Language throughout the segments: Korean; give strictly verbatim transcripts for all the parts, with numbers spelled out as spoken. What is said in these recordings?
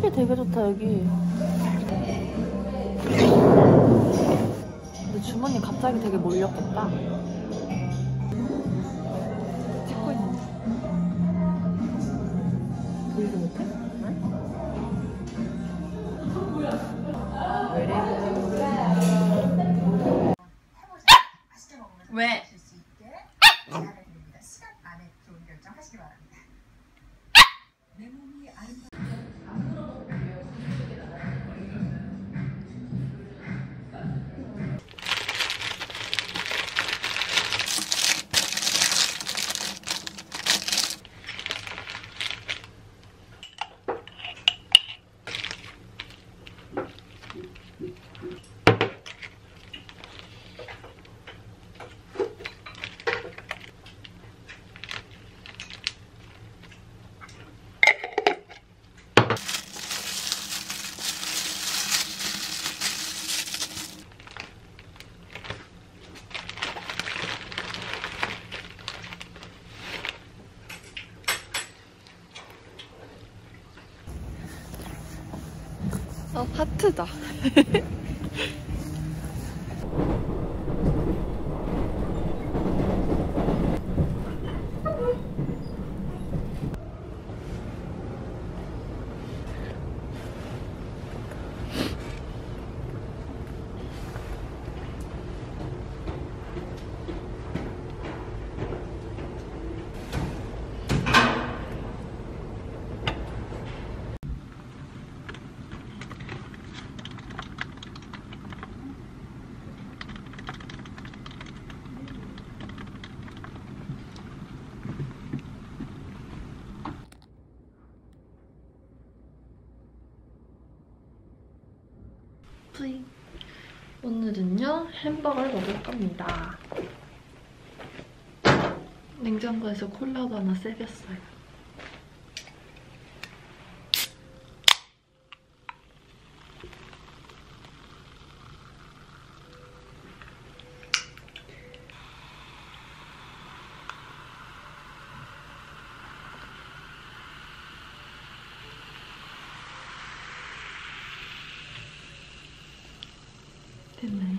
커피 되게 좋다 여기. 근데 주머니 갑자기 되게 몰렸겠다. 찍고 있는데 보이지 못해? 왜? 어, 하트다. 오늘은요 햄버거를 먹을 겁니다. 냉장고에서 콜라도 하나 세겼어요. 됐나요?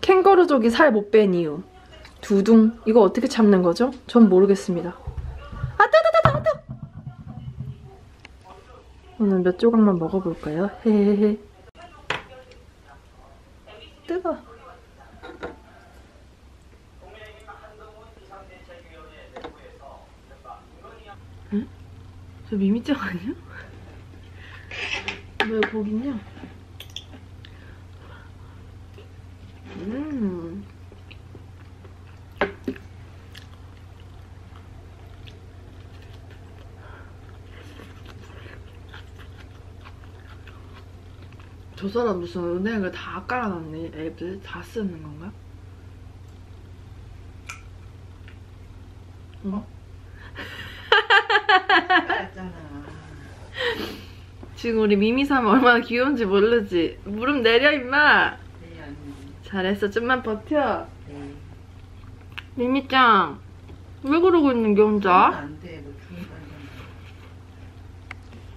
캥거루족이 살 못 뺀 이유. 두둥. 이거 어떻게 참는 거죠? 전 모르겠습니다. 아, 뜨뜨뜨뜨 뜨. 오늘 몇 조각만 먹어볼까요? 헤헤헤. 뜨거. 응? 저 미미짱 아니야? 왜 거기 있냐? 저 사람 무슨 은행을 다 깔아놨네. 앱을 다 쓰는 건가? 뭐? 어? 지금 우리 미미삼 얼마나 귀여운지 모르지? 무릎 내려 임마. 네, 언니. 잘했어. 좀만 버텨. 네. 미미짱 왜 그러고 있는 게 혼자? 안 돼. 너 중간에.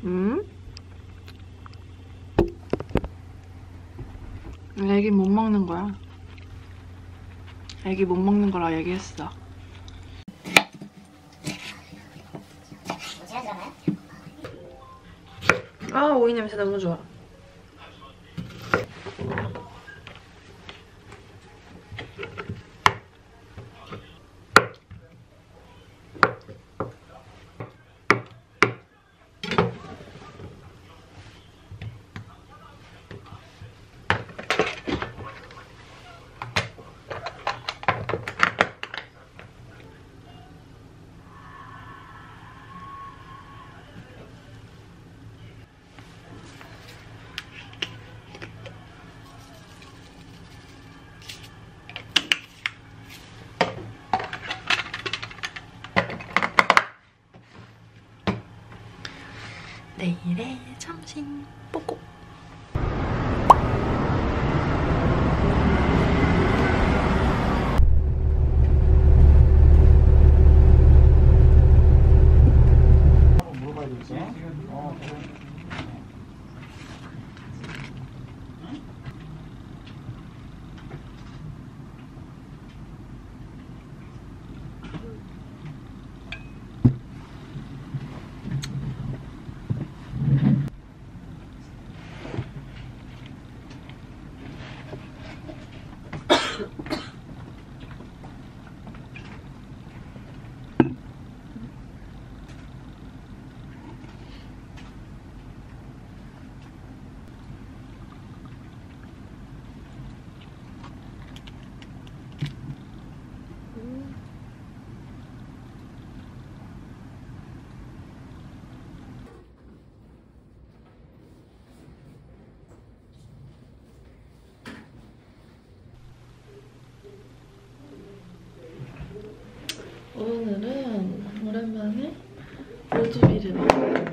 응? 애기 못 먹는 거야. 애기 못 먹는 거라 얘기했어. 아, 오이 냄새 너무 좋아. 내일의 점심 뽀꼬. 오늘은 오랜만에 오두비를 먹어봅니다.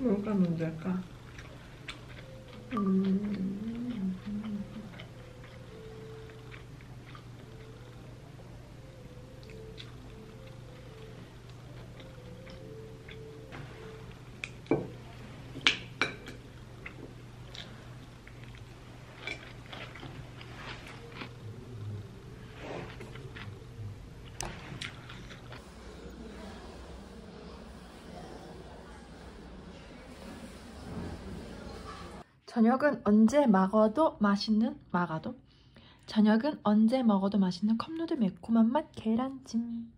뭘까 문제일까? 음... 저녁은 언제 먹어도 맛있는 마가도 저녁은 언제 먹어도 맛있는 컵누들 매콤한 맛 계란찜.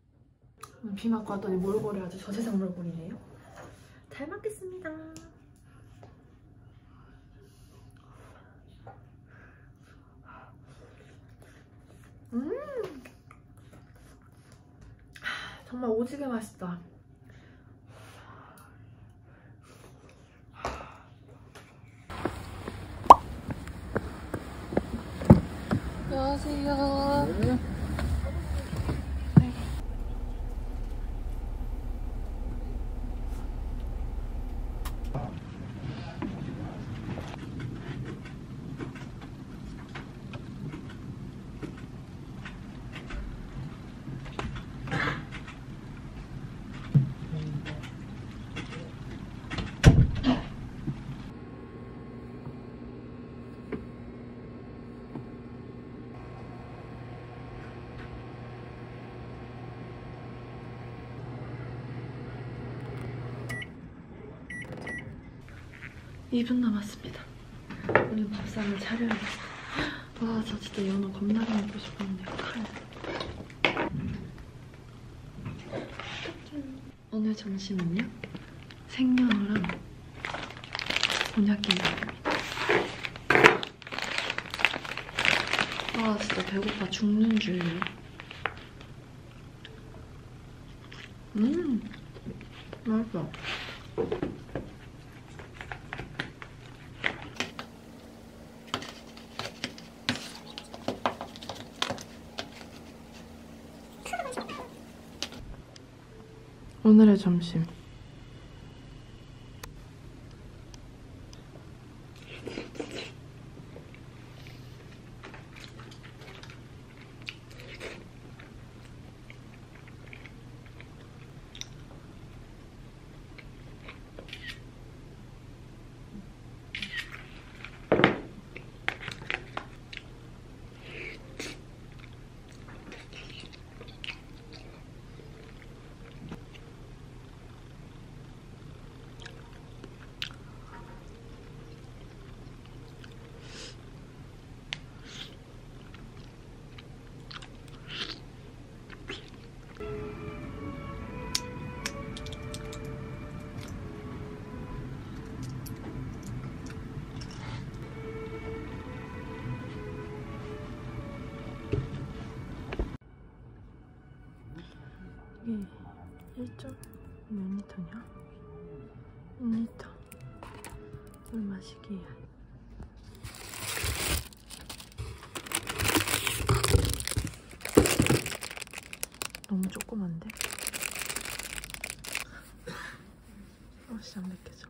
비 맞고 왔더니 몰골이 아주 저세상 몰골이네요. 잘 먹겠습니다. 음, 정말 오지게 맛있다. 안녕하세요. 네. 네. 이 분 남았습니다. 오늘 밥상을 차려야겠어. 와, 저 진짜 연어 겁나게 먹고 싶었는데 큰일. 오늘 점심은요? 생연어랑 곤약김밥입니다. 와, 진짜 배고파 죽는 줄이에요. 음, 맛있어. 오늘의 점심. 일 점 몇 리터냐? 일 리터. 물 마시기에. 너무 조그만데? 어, 진짜 안 맵겠어.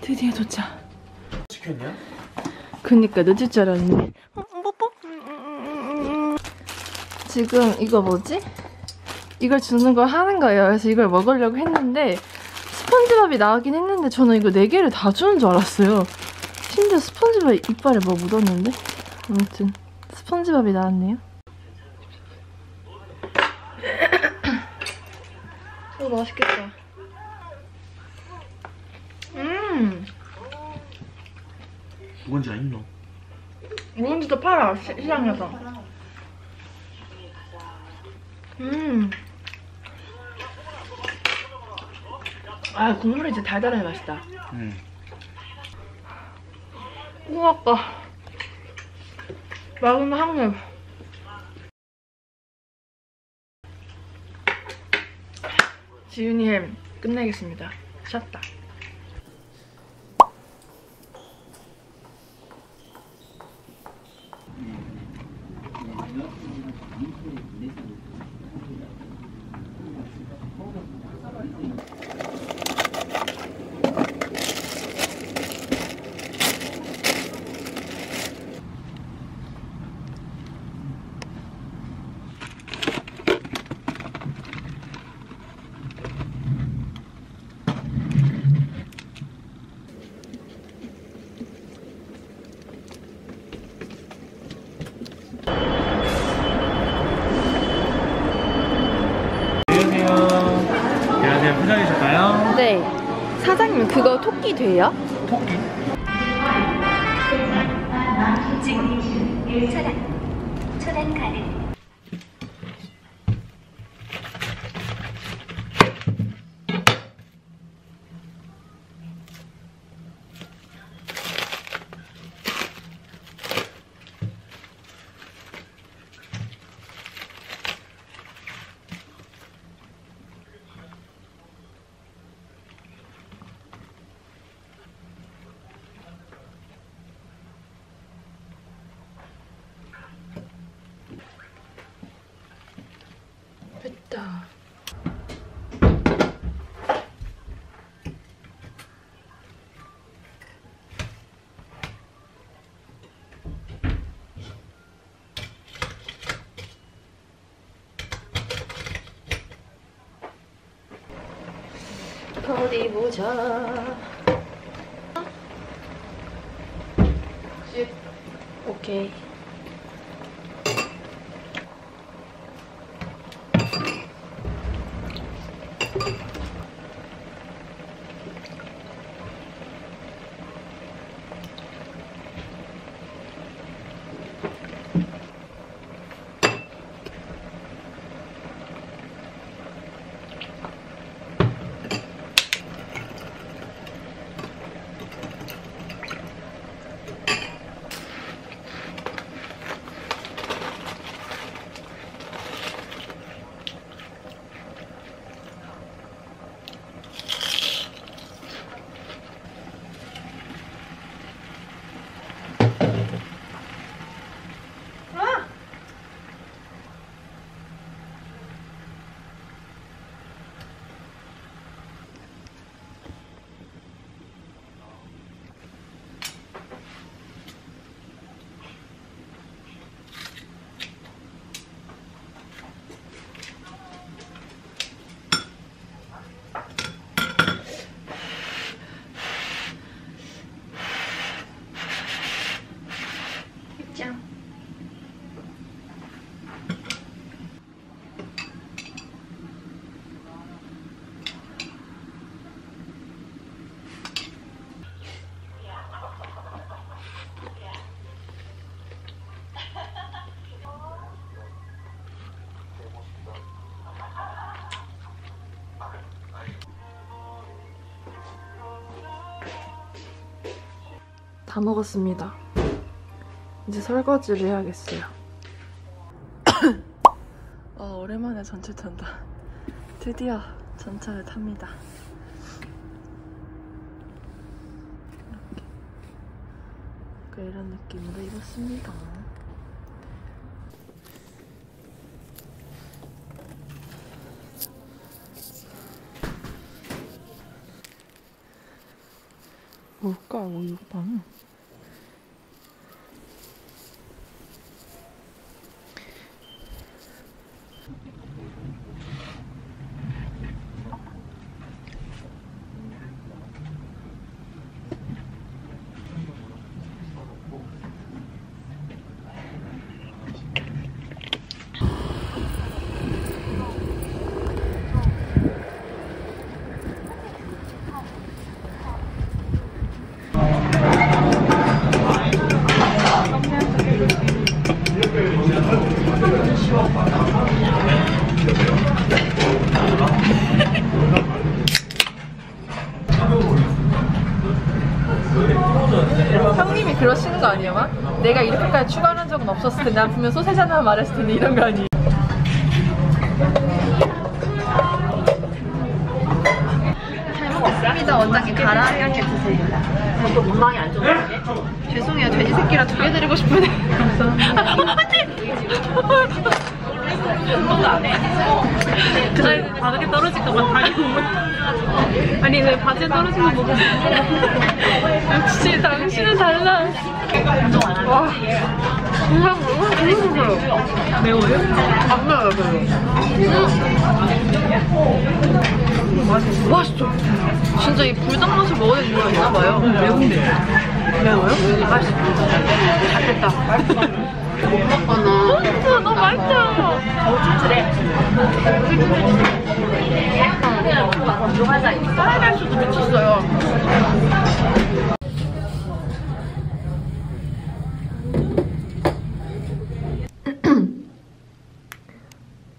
드디어 도착. 시켰냐? 그니까 늦을 줄 알았는데. 지금 이거 뭐지? 이걸 주는 걸 하는 거예요. 그래서 이걸 먹으려고 했는데 스펀지밥이 나오긴 했는데 저는 이거 네 개를 다 주는 줄 알았어요. 심지어 스펀지밥 이빨에 뭐 묻었는데? 아무튼 스펀지밥이 나왔네요. 이거 맛있겠다. 음. 묵은지 안 있노? 묵은지도 팔아, 시, 시장에서. 음. 아, 국물이 진짜 달달하게 맛있다. 음. 우와, 아까. 맑은 한입. 지윤이 햄 끝내겠습니다. 샷다. 사장님, 그거 토끼 돼요? 토끼? 일 초당. 초당 가능. 자. 어디 보자. 오케이. 다 먹었습니다. 이제 설거지를 해야겠어요. 와, 오랜만에 전철 탄다. 드디어 전철을 탑니다. 이렇게 이런 느낌으로 입었습니다. 뭘까? 우유빵? 형님이 그러시는 거 아니에요? 막? 내가 이렇게까지 추가하는 적은 없었을 텐데, 난 분명 소세지 하나 말했을 텐데 이런 거 아니에요? 잘 먹었어요? 피자 원장님 가라앉게 드세요. 또 민망이 안 좋은데? 죄송해요, 돼지 새끼랑 두 개 드리고 싶은데. 안돼! 운동도 안 해. 그날 바닥에 떨어질까봐 다리 몸을. 아니, 내 바지에 떨어지는 거 보고. 역시 당신은 달라. 와, 정말 너무 재밌어요. 매워요? 안 매워요, 별로. 맛있죠? 진짜 이 불닭 맛을 먹어야 되는 거 있나봐요. 매운데. 매워요? 맛있어. 잘 됐다. 못 먹거나. 진짜 너무 맛있어. 쫄쫄해. 쫄쫄해. 사이다수도 미쳤어요.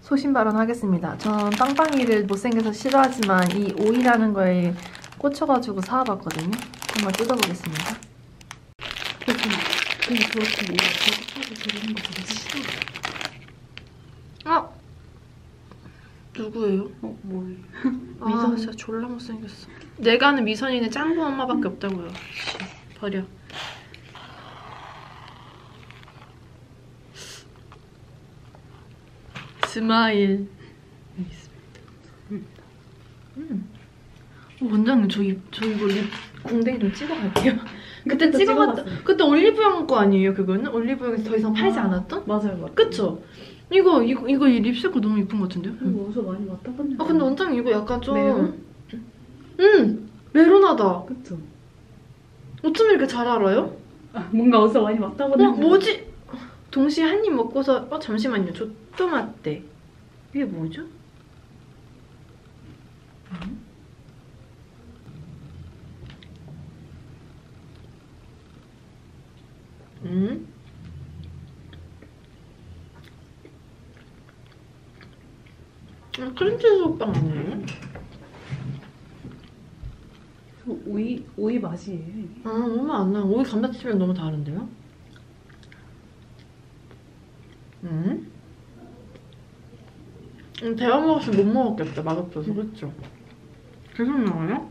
소신 발언하겠습니다. 전 빵빵이를 못생겨서 싫어하지만 이 오이라는 거에 꽂혀가지고 사와봤거든요. 한번 뜯어보겠습니다. 근데 저렇게 뭐야? 저러는 거 되게 싫어. 아! 누구예요? 어, 뭐예요? 미선 진짜 졸라 못생겼어. 내가 아는 미선이는 짱구 엄마밖에 없다고요. 씨, 버려. 스마일. 원장님 저, 입, 저 이거 립 궁뎅이 좀 찍어갈게요. 그때 찍어봤던 그때 올리브영 거 아니에요? 그거는 올리브영에서 더 이상 팔지 아, 않았던? 맞아요, 맞아요. 그쵸? 이거 이거 이거 이 립스틱 너무 예쁜 것 같은데요? 이거 어디서 많이 왔다 갔네. 아 근데 원장님 이거 약간 좀 메론? 응, 메론하다. 그쵸? 어쩜 이렇게 잘 알아요? 아, 뭔가 어디서 많이 왔다 갔네. 어, 뭐지? 동시에 한 입 먹고서 어 잠시만요. 저 또 맞대. 이게 뭐죠? 음? 음? 아, 크림치즈 빵 아니에요? 저 오이, 오이 맛이에요. 이게. 아, 얼마 안 나요. 오이 감자칩이랑 너무 다른데요? 음? 데워 먹었으면 못 먹었겠다. 맛없어서. 그쵸? 계속 나와요?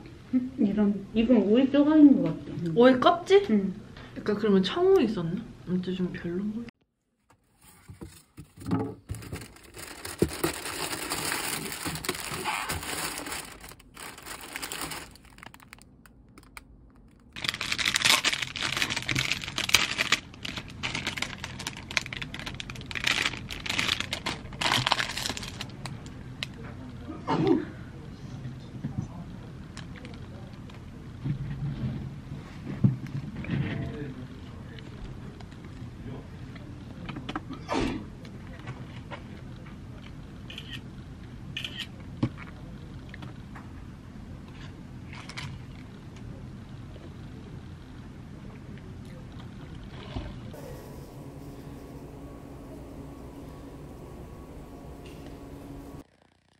이런, 이건 오이 쪼가리인 것 같아. 오이 껍질? 응. 그러니까 그러면 청우 있었나? 아무튼 좀 별론 거.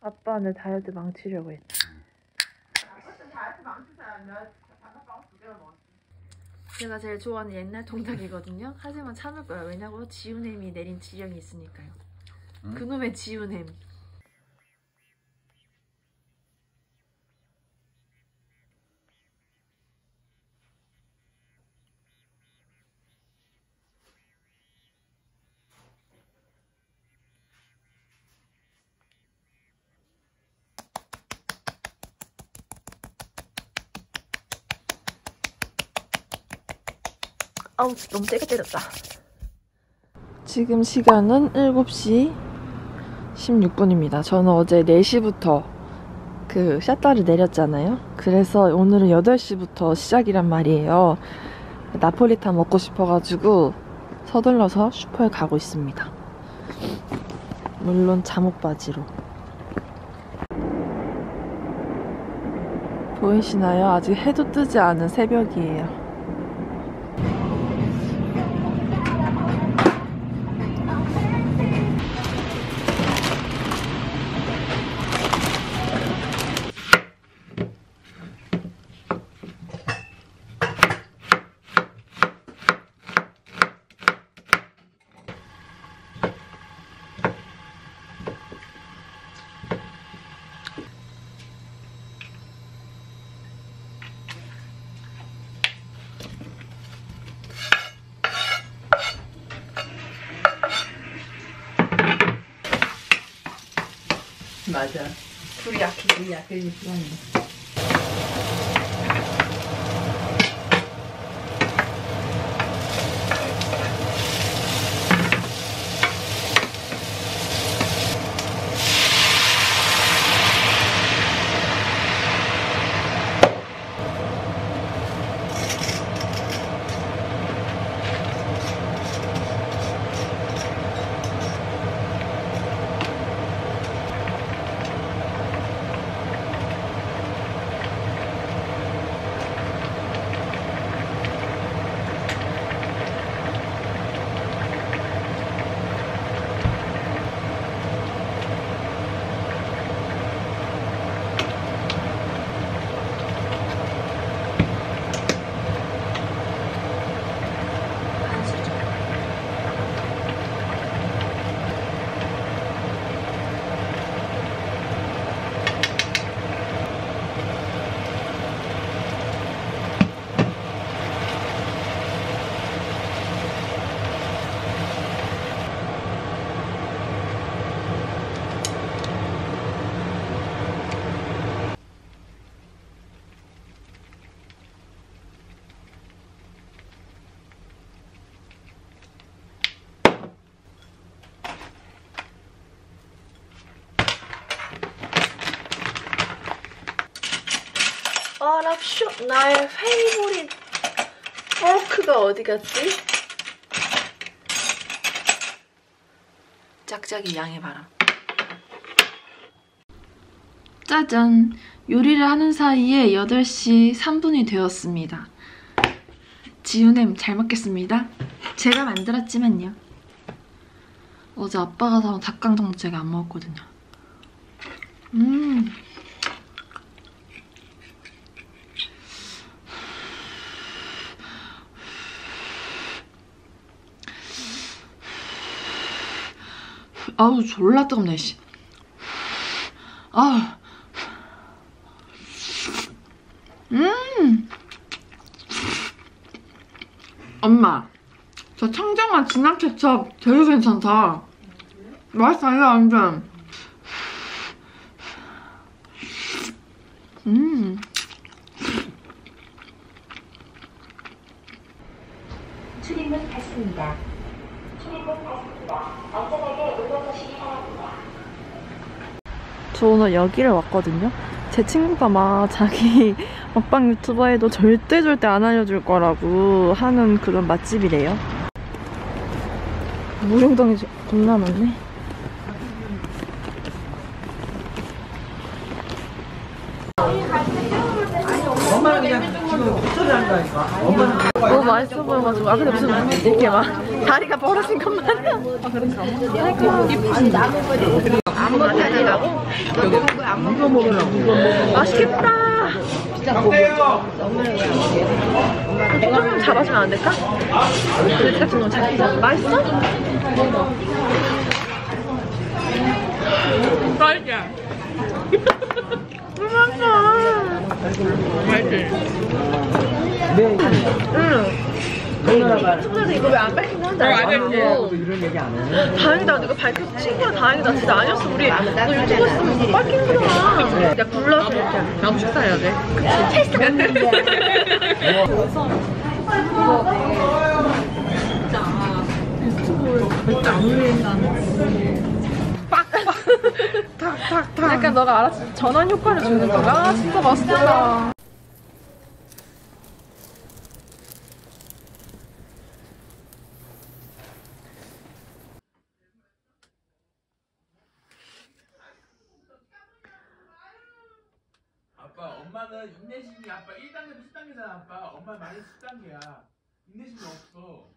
아빠는 다이어트 망치려고 했다. 제가 제일 좋아하는 옛날 동작이거든요. 하지만 참을 거야. 왜냐고 지운햄이 내린 지령이 있으니까요. 응? 그놈의 지운햄. 아우 너무 세게 때렸다. 지금 시간은 일곱 시 십육 분입니다. 저는 어제 네 시부터 그 샷다를 내렸잖아요. 그래서 오늘은 여덟 시부터 시작이란 말이에요. 나폴리탄 먹고 싶어가지고 서둘러서 슈퍼에 가고 있습니다. 물론 잠옷바지로. 보이시나요? 아직 해도 뜨지 않은 새벽이에요. 맞아. 불이 약해. 불이 약해지기 때문에. 샵샵 나의 페이보릿 포크가 어디갔지? 짝짝이 양해바라. 짜잔! 요리를 하는 사이에 여덟 시 삼 분이 되었습니다. 지우냄 잘 먹겠습니다. 제가 만들었지만요. 어제 아빠가 사온 닭강정도 제가 안 먹었거든요. 음. 아우 졸라 뜨겁네 씨. 아우. 음. 엄마, 저 청정한 진한 케첩 되게 괜찮다. 맛있어 이거 완전. 음. 출입문 닫습니다. 출입문 닫습니다. 안전하게 올라서시기 바랍니다. 저 오늘 여기를 왔거든요. 제 친구가 막 자기 먹방 유튜버에도 절대 절대 안 알려줄 거라고 하는 그런 맛집이래요. 무릉동이 겁나 많네. 엄마는 그냥 지금 어쩌려 한다니까. 엄마는 너무 맛있어 보여가지고. 아 근데 무슨 이렇게 막 다리가 벌어진 것만. 아 그런가? 아니 나는 거지. 안 먹으려고? 안 먹으려고? 맛있겠다! 조금만 잡아주면 안 될까? 그래서 같은 놈 잡히자. 맛있어? 맛있지? 맛있어! 맛있지? 응! 시청자들 이거 왜 안 밝힌 건지 알고. 다행이다. 근데 이거 밝혀서 친구야. 다행이다. 진짜 아니었어. 우리 너 유튜브 했으면 이거 밝힌 거잖아. 야 굴러서 이렇게 하고 식사해야 돼. 그치? 테스트 같은 거. 진짜 유튜브를 안 올린다는 빡빡 탁탁탁. 약간 너가 알아서 전환 효과를 주는 거가. 아 진짜 맛있다. 엄마는 인내심이 아빠 일 단계도 십 단계잖아 아빠. 엄마 많이 십 단계야. 인내심이 없어.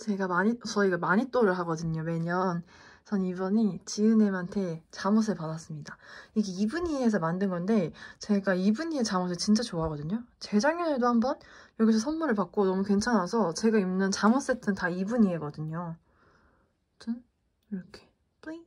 제가 많이 저희가 마니또를 하거든요 매년. 전 이번이 지은애한테 잠옷을 받았습니다. 이게 이브니에서 만든 건데 제가 이브니의 잠옷을 진짜 좋아하거든요. 재작년에도 한번 여기서 선물을 받고 너무 괜찮아서 제가 입는 잠옷 세트는 다 이브니에거든요. 아무튼 이렇게 뿌잉.